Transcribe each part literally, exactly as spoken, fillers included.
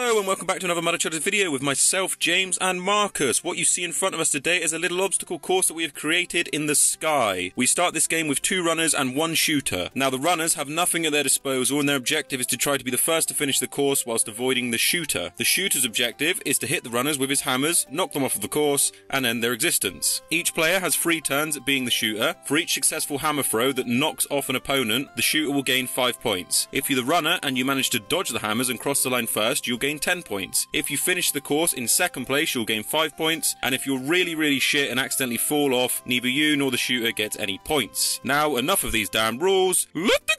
Hello and welcome back to another Mudder Chudders video with myself, James and Marcus. What you see in front of us today is a little obstacle course that we have created in the sky. We start this game with two runners and one shooter. Now the runners have nothing at their disposal and their objective is to try to be the first to finish the course whilst avoiding the shooter. The shooter's objective is to hit the runners with his hammers, knock them off of the course and end their existence. Each player has three turns at being the shooter. For each successful hammer throw that knocks off an opponent, the shooter will gain five points. If you're the runner and you manage to dodge the hammers and cross the line first, you'll gain ten points. If you finish the course in second place, you'll gain five points, and if you're really really shit and accidentally fall off, neither you nor the shooter gets any points. Now enough of these damn rules, let the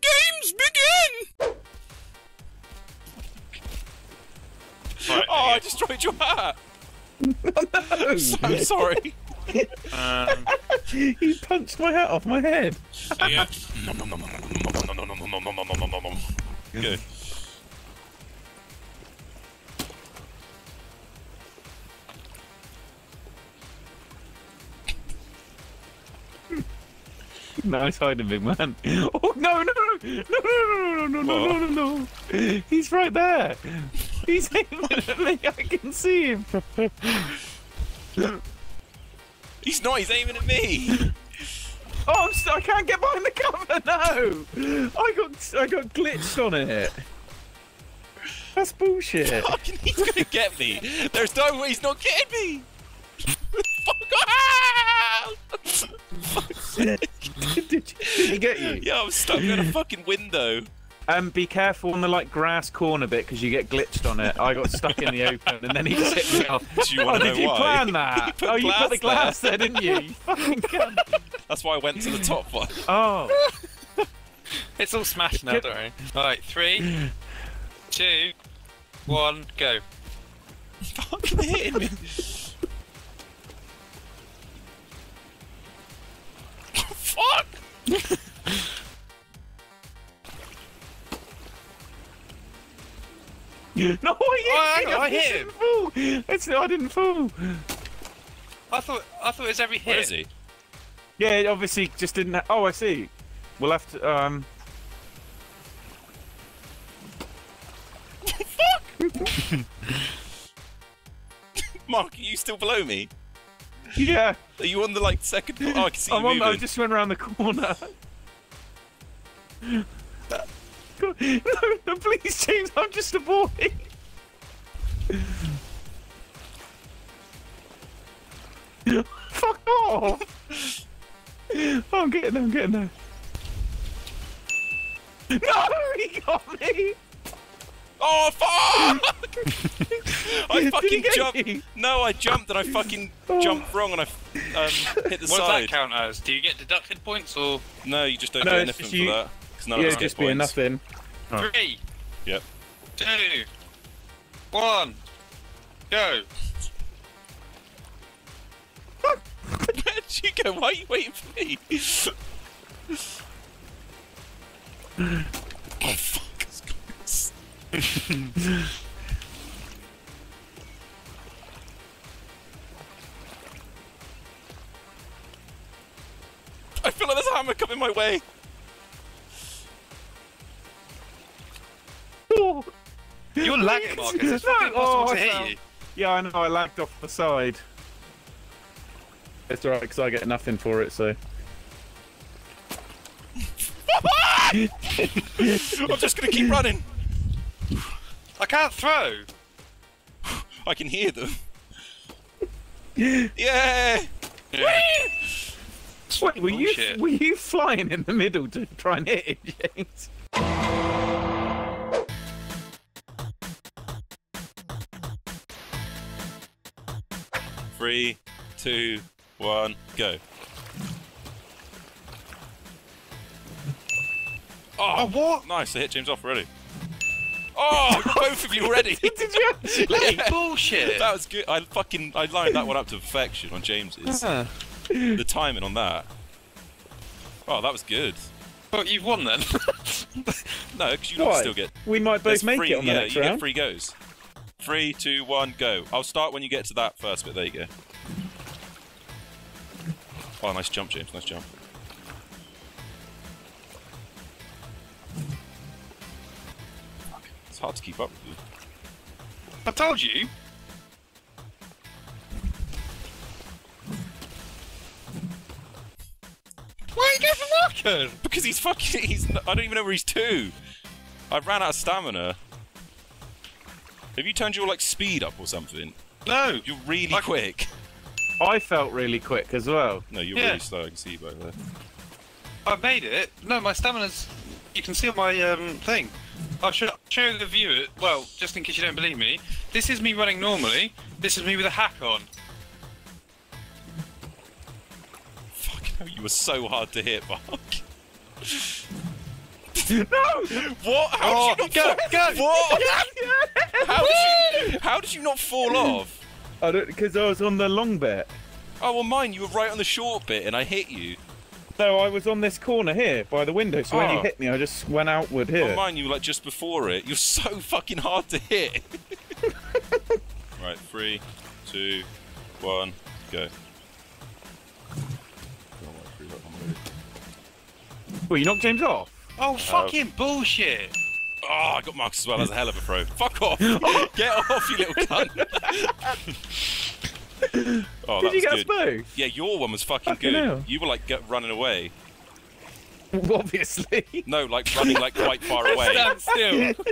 games begin! Right, oh, I destroyed your hat! I'm so sorry! um, he punched my hat off my head! Yeah. Good. Nice hiding, big man. Oh no no no no no no no no no no! He's right there. He's aiming at me. I can see him. He's not. He's aiming at me. Oh, I'm st I can't get behind the cover. No, I got I got glitched on it. That's bullshit. Fucking, he's gonna get me. There's no way he's not getting me. Fuck off! Did he get you? Yeah, I'm stuck in a fucking window. Um, be careful on the like grass corner bit because you get glitched on it. I got stuck in the open and then he just hit me off. Do you want oh, to know did you why? plan that? Oh, you put the glass there, there didn't you? You fucking cunt. That's why I went to the top one. Oh. It's all smashed now, don't worry. Alright, three, two, one, go. Fucking hitting me. Fuck! No, I, oh, I, I hit him. I didn't fall. It's, I didn't fall. I thought I thought it was every hit. Where is he? Yeah, it obviously just didn't. Ha oh, I see. We'll have to. Um... Fuck! Mark, are you still below me? Yeah. Are you on the like second? Oh, I can see I'm you on, I just went around the corner. God, no, no, please, James. I'm just a boy. Fuck off! Oh, I'm getting there. I'm getting there. No, he got me. Oh fuck! I fucking jumped. You? No, I jumped and I fucking jumped wrong and I um, hit the what side. What does that count as? Do you get deducted points or? No, you just don't no, get anything for you... that. None yeah, of us just being nothing. Oh. Three. Yep. Two. One. Go. Where'd you go? Why are you waiting for me? Oh fuck! I feel like there's a hammer coming my way. Oh. You're lagging, Marcus. No. Oh, I yeah, I know. I lagged off the side. It's alright because I get nothing for it, so. I'm just gonna keep running. I can't throw. I can hear them. Yeah. Yeah. Wait, were you were you flying in the middle to try and hit it, James? Three, two, one, go. Oh, oh what? Nice, I hit James off already. Oh, both of you already. Did you actually? Yeah. Bullshit. That was good. I fucking I lined that one up to perfection on James's. Uh-huh. The timing on that. Oh, that was good. But you've won then. No, because you still get. We might both There's make three, it on the yeah, next you round. Get three goes. Three, two, one, go. I'll start when you get to that first bit. There you go. Oh, nice jump, James. Nice jump. It's hard to keep up with you. I told you. Why did he go for Marker? Because he's fucking... He's, I don't even know where he's to. I ran out of stamina. Have you turned your, like, speed up or something? No! You're really I, quick. I felt really quick as well. No, you're yeah. really slow. I can see you by there. I made it. No, my stamina's... You can see on my um, thing. I should show the viewer, well, just in case you don't believe me. This is me running normally. This is me with a hack on. Fucking hell, you were so hard to hit, Mark. No! What? How oh, did you not go, fall? Go. What? How did you, how did you not fall off? I don't, because I was on the long bit. Oh, well, mine, you were right on the short bit and I hit you. No, I was on this corner here by the window, so oh. when you hit me, I just went outward here. Oh, mine, you were like just before it. You're so fucking hard to hit. Right, three, two, one, go. Well, you knocked James off? Oh, fucking oh. bullshit. Oh, I got Marcus as well. That's a hell of a throw. Fuck off. Get off, you little cunt. Oh, did you get us both? Yeah, your one was fucking, fucking good. Hell. You were like get, running away. Obviously. No, like running like quite far away. Stand still.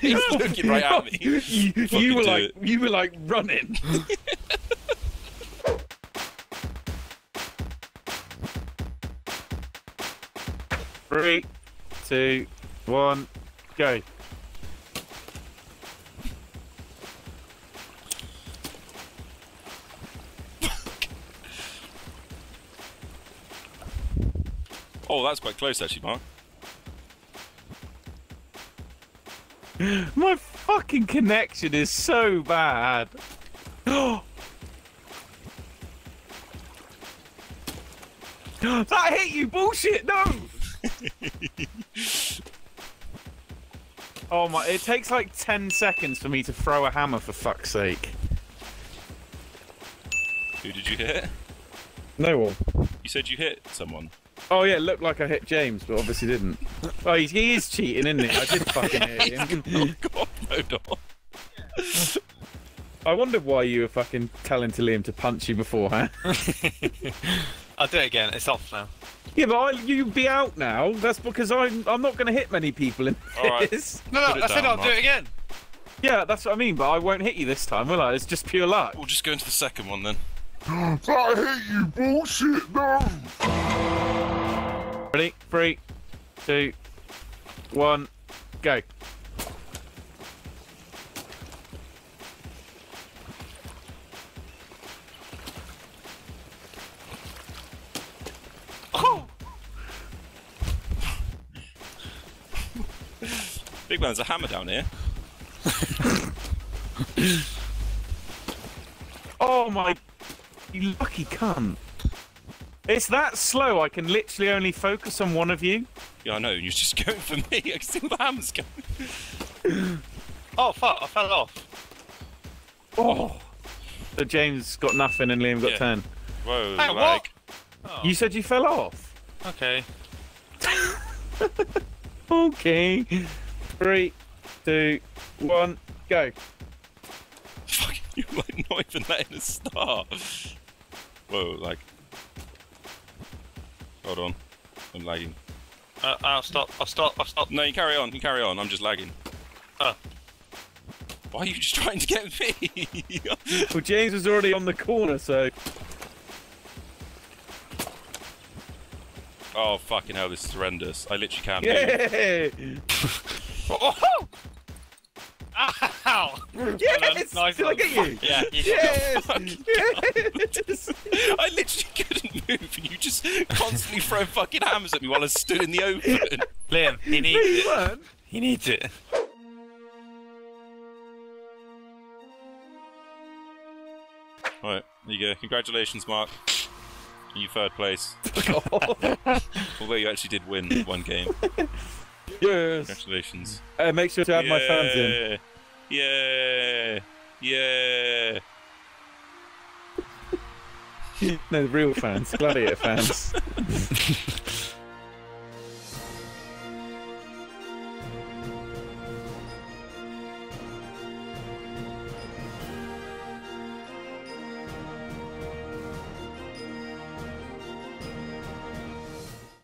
He's looking right at me. You, you were like, it. you were like running. Three, two, one, go. Oh, that's quite close, actually, Mark. My fucking connection is so bad. That hit you, bullshit! No. Oh my! It takes like ten seconds for me to throw a hammer, for fuck's sake. Who did you hit? No one. You said you hit someone. Oh yeah, it looked like I hit James, but obviously didn't. Oh, he, he is cheating, isn't he? I did fucking hit him. Oh god, no, no. I wonder why you were fucking telling to Liam to punch you beforehand. I'll do it again. It's off now. Yeah, but I, you'll be out now. That's because I'm I'm not going to hit many people in this. All right. No, no, I said I'll do it again. Yeah, that's what I mean. But I won't hit you this time, will I? It's just pure luck. We'll just go into the second one then. I hate you, bullshit. No. Ready? Three, two, one, go. Oh! Big man's a hammer down here. Oh my, you lucky cunt. It's that slow, I can literally only focus on one of you. Yeah, I know, and you're just going for me. I can see the hammer's going. Oh, fuck, I fell off. Oh. So James got nothing and Liam got yeah. ten. Whoa, hey, what? Oh. You said you fell off. Okay. Okay. Three, two, one, go. Fuck, you're like not even letting us start. Whoa, like... Hold on, I'm lagging. Uh, I'll stop, I'll stop, I'll stop. No, you carry on, you carry on, I'm just lagging. Uh. Why are you just trying to get me? Well, James was already on the corner, so... Oh, fucking hell, this is horrendous. I literally can't move. Oh, oh. Ow! Yes! Nice. Did I get you? Yeah. You yes! Yes. I literally couldn't move and you just constantly throw fucking hammers at me while I stood in the open. Liam, he needs he it. Won. He needs it. Alright, there you go. Congratulations, Mark. You third place. Although you actually did win one game. Yes. Congratulations. Uh, make sure to add yeah. my fans in. Yeah. Yeah. No, the real fans. Gladiator fans.